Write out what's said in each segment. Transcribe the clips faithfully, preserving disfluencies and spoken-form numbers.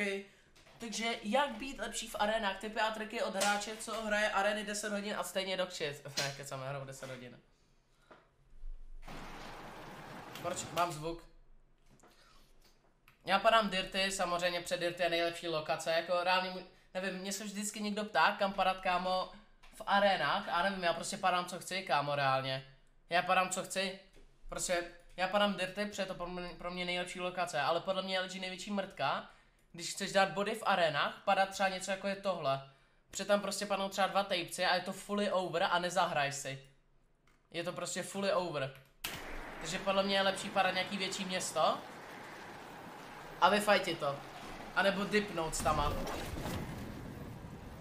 okay. Takže jak být lepší v arenách? Tipy a triky od hráče, co hraje areny deset hodin a stejně dokčit. Ne, kecám, hrou deset hodin. Proč? Mám zvuk. Já padám dirty, samozřejmě před dirty je nejlepší lokace, jako reálně, nevím, mě se vždycky někdo ptá, kam padat, kámo, v arenách, a nevím, já prostě padám, co chci, kámo, reálně. Já padám, co chci, prostě, já padám dirty, protože je to pro mě, pro mě nejlepší lokace, ale podle mě leží největší mrtka, když chceš dát body v arenách, padat třeba něco jako je tohle. Protože tam prostě padnou třeba dva tapci a je to fully over a nezahraj si. Je to prostě fully over. Takže podle mě je lepší padat nějaký větší město a vyfajtit to. A nebo dipnout s tama.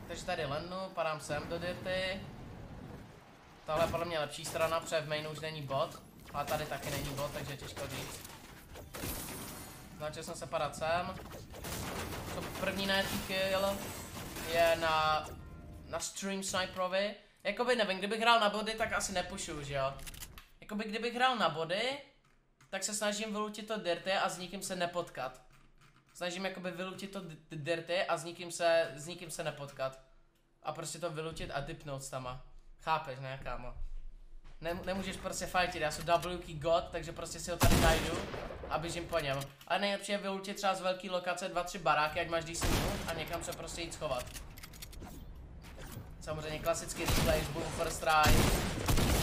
Takže tady lenu, padám sem do dirty. Tahle je podle mě lepší strana, protože v mainu už není bod. A tady taky není bod, takže těžko říct. Naučil jsem se padat sem. To první najetý kill je na, na stream sniperovi. Jakoby nevím, kdybych hrál na body, tak asi nepušu, že jo. Jakoby kdybych hrál na body, tak se snažím vylutit to dirty a s nikým se nepotkat. Snažím jakoby vylutit to dirty a s nikým se, s nikým se nepotkat. A prostě to vylutit a dipnout s tama. Chápeš, ne, kámo? Nem, nemůžeš prostě fightit, já jsem W K God, takže prostě si ho tady najdu a běžím po něm. Ale nejlepší je vylutit třeba z velké lokace dva tři baráky, ať máš D C a někam se prostě jít schovat. Samozřejmě klasický replay, boom, first try.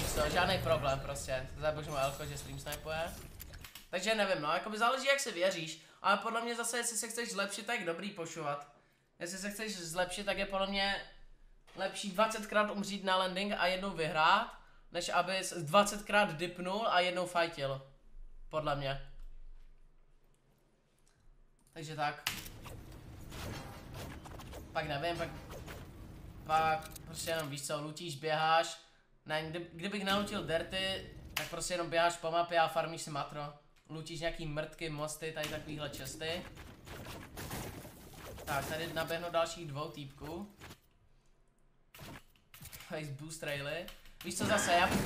So, žádný problém prostě. Zabuž mu elko, že stream snipuje. Takže nevím, no, jakoby záleží, jak si věříš. Ale podle mě zase, jestli se chceš zlepšit, tak je dobrý pošovat. Jestli se chceš zlepšit, tak je podle mě lepší dvacetkrát umřít na landing a jednou vyhrát, než aby dvacetkrát dipnul a jednou fightil. Podle mě. Takže tak. Pak nevím, pak... Pak prostě jenom víš co, lutíš, běháš. Ne, kdy, kdybych nalutil dirty, tak prostě jenom běháš po mapě a farmíš si matro. Lutíš nějaký mrtky, mosty, tady takovýhle česty. Tak, tady naběhnu dalších dvou týpků. Face boost traily. Víš co zase, já, ty,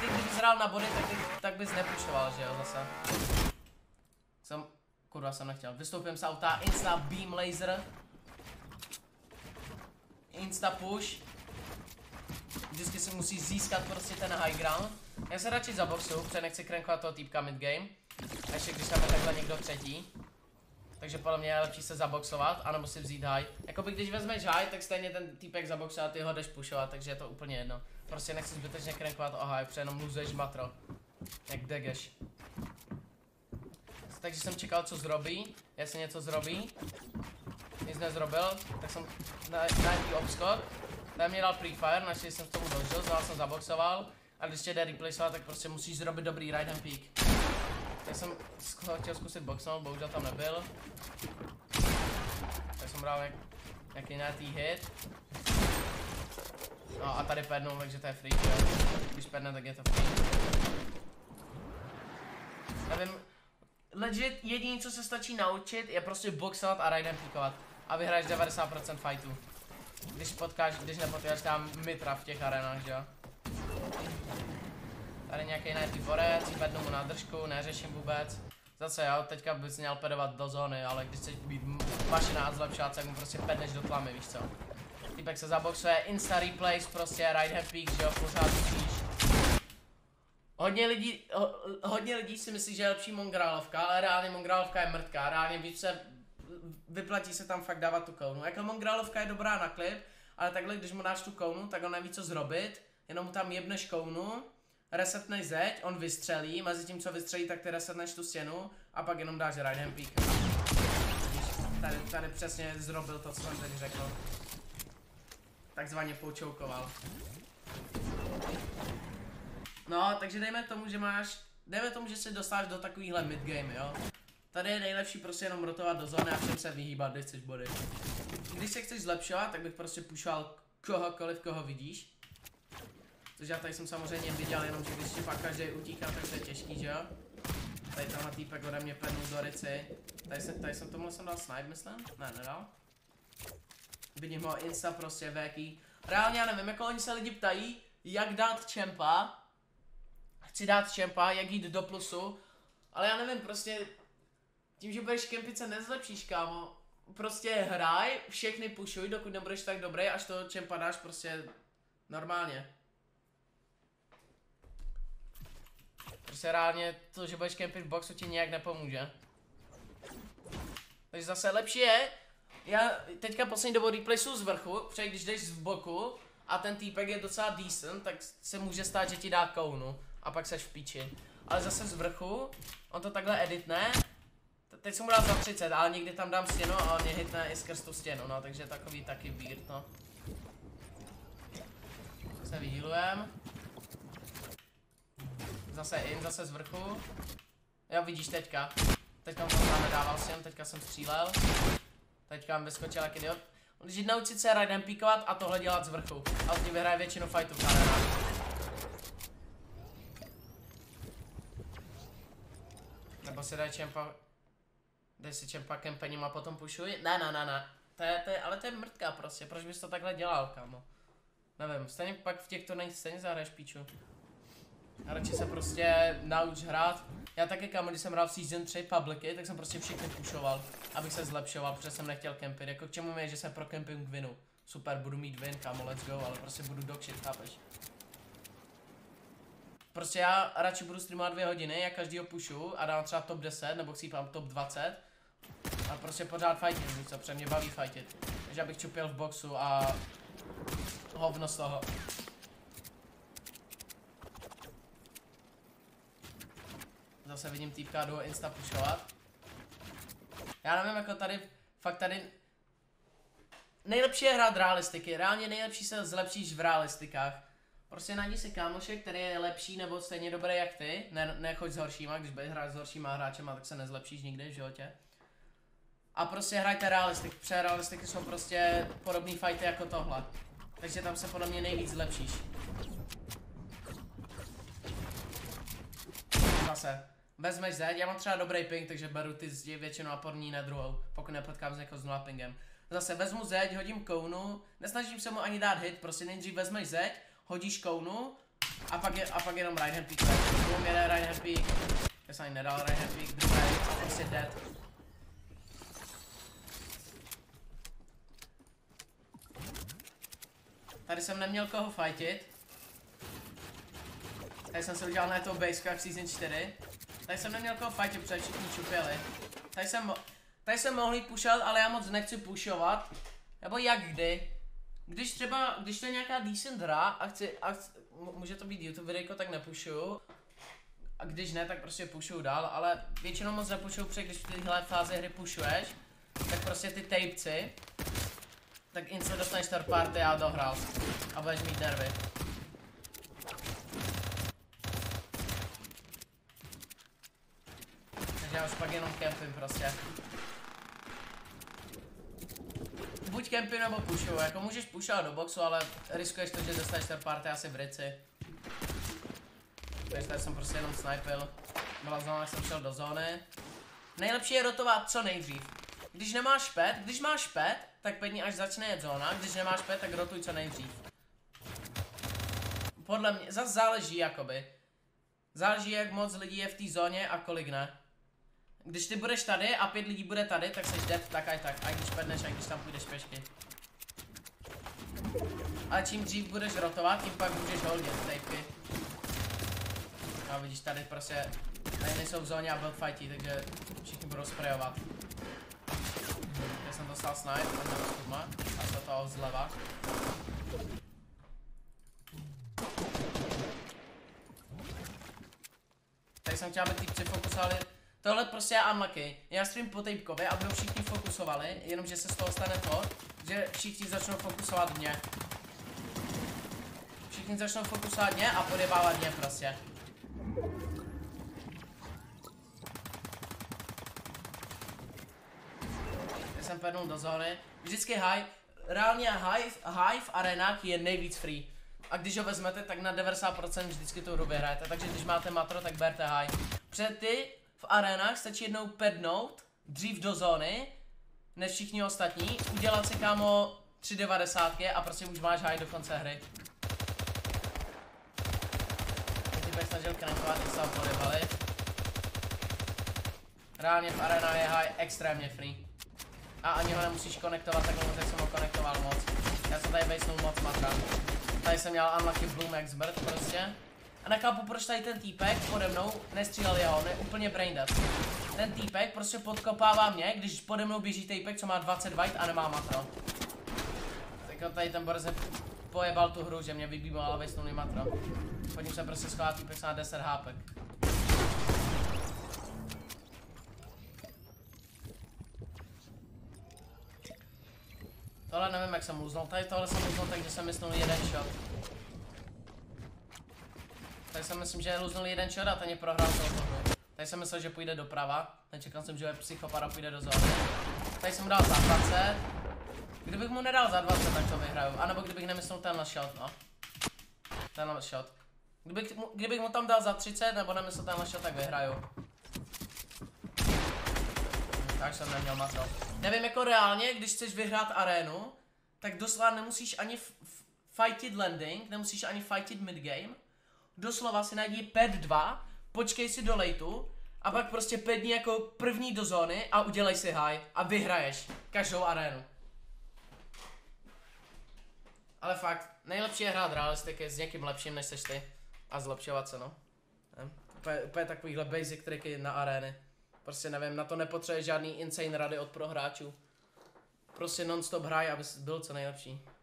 ty kdybys hrál na body, tak, ty, tak bys nepušoval, že jo, zase. Jsem, kurva jsem nechtěl, vystoupím z auta, insta beam laser. Insta push. Vždycky si musí získat prostě ten high ground. Já se radši zaboxu, protože nechci krenkovat toho týpka midgame. Ještě když tam je takhle někdo třetí. Takže podle mě je lepší se zaboxovat, anebo si vzít high. Jakoby když vezmeš high, tak stejně ten týpek zaboxuje a ty ho jdeš pushovat, takže je to úplně jedno. Prostě nechci zbytečně krenkovat o high, protože jenom luzuješ matro. Jak degeš. Takže jsem čekal, co zrobí, jestli něco zrobí. Nic nezrobil, tak jsem na, na nějaký obskok. Tam mě dal prefire, naštěstí jsem tomu dožil, znal jsem zaboxoval. A když tě jde replaceovat, tak prostě musíš zrobit dobrý ride and peak. Já jsem chtěl zkusit boxnout, bohužel tam nebyl. Tak jsem bral nějaký nějaký hit. No a tady padnou, takže to je free. Když padne, tak je to free. Nevím, legit jediné, co se stačí naučit, je prostě boxovat a ride and peakovat. A vyhraješ devadesát procent fightů. Když potkáš, když nepotkáš tam mitra v těch arenách, že jo? Tady nějaký najtý borec, vednu mu na držku, neřeším vůbec. Zase jo, teďka bys měl pedovat do zóny, ale když chceš být mašina a zlepšovat, tak mu prostě pedneš do tlamy, víš co? Týpek se zaboxuje, insta replays, prostě ride and peak, že jo, pořád víš. Hodně lidí, ho, hodně lidí si myslí, že je lepší mongrálovka, ale reálně mongrálovka je mrtká, reálně víc se vyplatí se tam fakt dávat tu kounu. Jako mongrálovka je dobrá na klip, ale takhle když mu dáš tu kounu, tak on neví co zrobit, jenom mu tam jebneš kounu, resetneš zeď, on vystřelí, mezi tím co vystřelí, tak ty resetneš tu stěnu a pak jenom dáš ride and peak. Tady, tady přesně zrobil to, co jsem teď řekl. Takzvaně poučoukoval. No, takže dejme tomu, že máš, dejme tomu, že se dostáš do takovýhle midgame, jo. Tady je nejlepší prostě jenom rotovat do zóny a všem se vyhýbat, když chceš body. Když se chceš zlepšovat, tak bych prostě pušoval kohokoliv, koho vidíš. Což já tady jsem samozřejmě viděl, jenom že když si pak každý utíká, tak to je těžký, že jo? Tady tenhle týpek ode mě padnul do rici. Tady jsem, tady jsem tomu jsem dal snipe, myslím? Ne, nedal. Vidím ho, insta prostě, věký. Reálně já nevím, jako oni se lidi ptají, jak dát čempa. Chci dát čempa, jak jít do plusu. Ale já nevím, prostě... Tím, že budeš kempit, se nezlepšíš, kámo. prostě hraj, všechny pushuj, dokud nebudeš tak dobrý, až to, čem padáš, prostě normálně. Prostě reálně to, že budeš kempit v boxu, ti nějak nepomůže. Takže zase lepší je, já teďka poslední dobou replay jsou z vrchu, protože když jdeš z boku a ten týpek je docela decent, tak se může stát, že ti dá kounu a pak seš v píči. Ale zase z vrchu, on to takhle editne. Teď jsem mu dal za třicet, ale někdy tam dám stěnu a on mě hitne i skrz tu stěnu, no, takže takový taky weird, no. Se vyhealujem. Zase in, zase z vrchu. Jo, vidíš teďka. Teďka jsem tam nedával stěnu, teďka jsem střílel. Teďka mi vyskočil jak idiot. Žít naučit se rajdem píkovat a tohle dělat z vrchu. A tím vyhraje většinu fightů, kamarád. Nebo si daj čempa... Dej si čempa kempením a potom pushuj? Ne, ne, ne, ne. To je, to je, ale to je mrtka prostě, proč bys to takhle dělal, kámo? Nevím, stejně pak v těchto nejsi, stejně zahraješ píču. A radši se prostě nauč hrát. Já taky, kámo, když jsem hrál v Season tři Publicy, tak jsem prostě všechny pushoval, abych se zlepšoval, protože jsem nechtěl kempit. Jako k čemu mi je, že jsem pro kemping vinu. Super, budu mít win, kámo, let's go, ale prostě budu dogshit, chápeš? Prostě já radši budu streamovat dvě hodiny, já každýho pushu a dám třeba top deset, nebo chcípám top dvacet. A prostě pořád fightit, co pře mě baví fightit. Takže abych čupil v boxu a hovno z toho. Zase vidím týpka, jdu insta pushovat. Já nevím, jako tady, fakt tady... Nejlepší je hrát realistiky, reálně nejlepší se zlepšíš v realistikách. Prostě najdi si kámoše, který je lepší nebo stejně dobrý jak ty, ne, nechoď s horšíma, když budeš hrát s horšíma hráčema, tak se nezlepšíš nikdy v životě. A prostě hrajte realistiky, protože realistiky jsou prostě podobný fighty jako tohle. Takže tam se podle mě nejvíc zlepšíš. Zase, vezmeš zed, já mám třeba dobrý ping, takže beru ty zdi většinou a pod ní na druhou, pokud nepotkám s někoho s nula pingem. Zase vezmu zeď, hodím kounu, nesnažím se mu ani dát hit, prostě nejdřív vezmeš zeď, hodíš kounu a pak, je, a pak jenom right hand peak. Boom, jeden right hand peak. Já jsem ani nedal right hand peak, druhý a prostě dead. Tady jsem neměl koho fightit. Tady jsem se udělal na toho baseka v season čtyři. Tady jsem neměl koho fightit, protože všichni čupili. Tady jsem, tady jsem mohl jít pushat, ale já moc nechci pushovat. Nebo jak kdy. Když třeba, když to je nějaká decent hra a chci, a chci, může to být YouTube videjko, tak nepushuju. A když ne, tak prostě pushuju dál, ale většinou moc nepushuju, protože když v téhle fázi hry pushuješ, tak prostě ty tapeci, tak insta dostaneš third party a dohrál a budeš mít nervy. Takže já už pak jenom campím prostě. Buď kempi nebo pushuju, jako můžeš pushovat do boxu, ale riskuješ to, že dostaneš ten party asi v rici. Takže tady jsem prostě jenom snipil. Byla zóna, jak jsem šel do zóny. Nejlepší je rotovat co nejdřív. Když nemáš pet, když máš pet, tak pět dní až začne jet zóna, když nemáš pet, tak rotuj co nejdřív. Podle mě, zase záleží jakoby. Záleží, jak moc lidí je v té zóně a kolik ne. Když ty budeš tady a pět lidí bude tady, tak seš dead tak a tak, a když padneš, a když tam půjdeš pešky. Ale čím dřív budeš rotovat, tím pak můžeš holdit tapey. A vidíš, tady prostě, tady nejsou v zóně a buildfightí, takže všichni budou sprayovat. Já jsem dostal snipe, a jsem zkuma, a se toho zleva. Tady jsem chtěl, aby týpci fokusovali. Tohle prostě je unlucky, já stream po tapekově a budou všichni fokusovali, jenomže se z toho stane to, že všichni začnou fokusovat mě. Všichni začnou fokusovat mě a podebávat mě prostě. Já jsem padnul do zóny, vždycky high, reálně high, high v arenách je nejvíc free. A když ho vezmete, tak na devadesát procent vždycky tu hru vyhrajete, takže když máte matro, tak berte high. Před ty v arenách stačí jednou pednout dřív do zóny než všichni ostatní, udělat si kámo tři devadesátky a prostě už máš high do konce hry. Teď bych snažil krankovat, když se ho podevali. Reálně v arenách je high extrémně free. A ani ho nemusíš konektovat tak moc, jak jsem ho konektoval moc. Já jsem tady bejsnul moc matra. Tady jsem měl unlucky bloom jak zbrd prostě. A nechápu, proč tady ten týpek pode mnou nestřílel jeho, ne úplně braindead. Ten týpek prostě podkopává mě, když pode mnou běží týpek, co má dvacet white a nemá matro. Tak tady ten borze pojebal tu hru, že mě vybíval, ale vysnulý matro. Pod ním se prostě schová týpek, co má deset hápek. Tohle nevím, jak jsem uznal, tady tohle jsem uznal, takže jsem myslel jeden shot. Tady jsem myslím, že uznal jeden shot a ten je prohrál celou hru. Tady jsem myslel, že půjde doprava, nečekal jsem, že je psychopara půjde do zóny. Tady jsem mu dal za dvacet. Kdybych mu nedal za dvacet, tak to vyhraju, anebo kdybych nemyslel tenhle shot, no. Tenhle shot. Kdybych mu, kdybych mu tam dal za třicet, nebo nemyslel tenhle shot, tak vyhraju. Tak jsem neměl matro. Nevím, jako reálně, když chceš vyhrát arénu, tak doslova nemusíš ani fightit landing, nemusíš ani fightit midgame. Doslova si najdi pet dva, počkej si do lejtu a pak prostě pět dní jako první do zóny a udělej si high a vyhraješ každou arénu. Ale fakt, nejlepší je hrát realistiky s někým lepším než seš ty a zlepšovat se, no. Úplně takovýhle basic triky na arény. Prostě nevím, na to nepotřebuje žádný insane rady od prohráčů. Prostě non-stop hraj, aby byl co nejlepší.